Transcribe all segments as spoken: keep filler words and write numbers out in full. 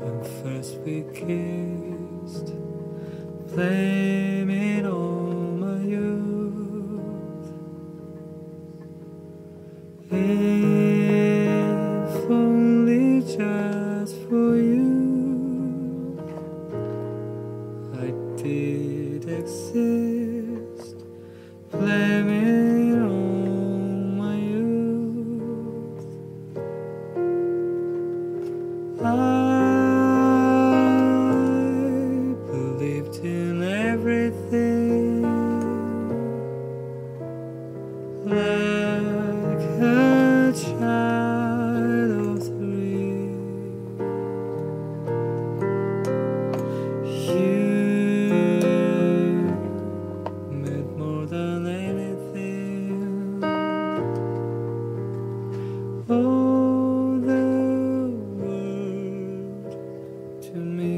when first we kissed. Blame it on my youth. If only just for you I did exist. Blame it on my youth. I believed in everything, like a child of three. You meant more than anything. Oh, the world to me.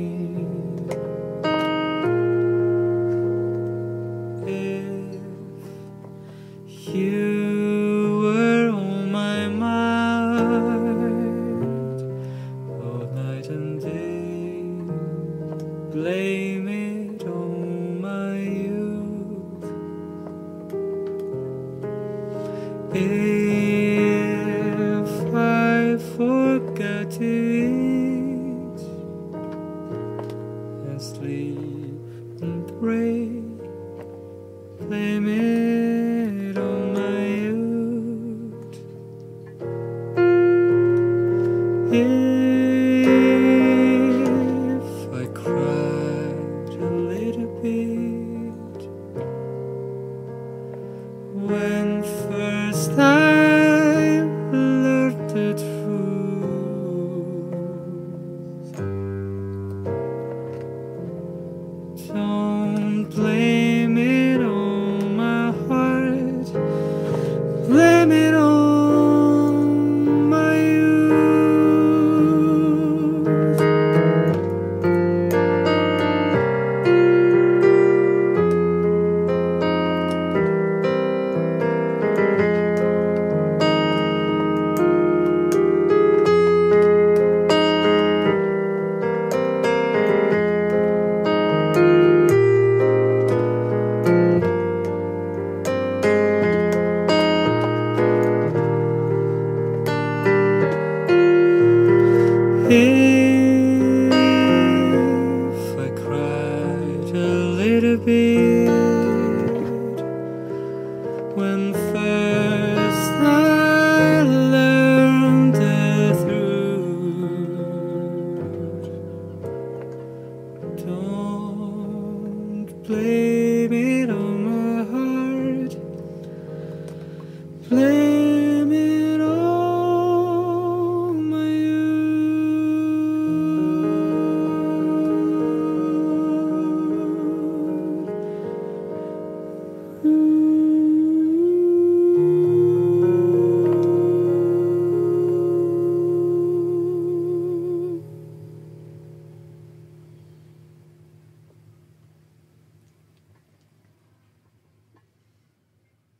If you were on my mind all night and day, blame it on my youth. If I forgot to eat and sleep and pray, blame it on my youth. If I cried a little bit when first I learned the truth, don't blame it. Blame it on my youth. Hey.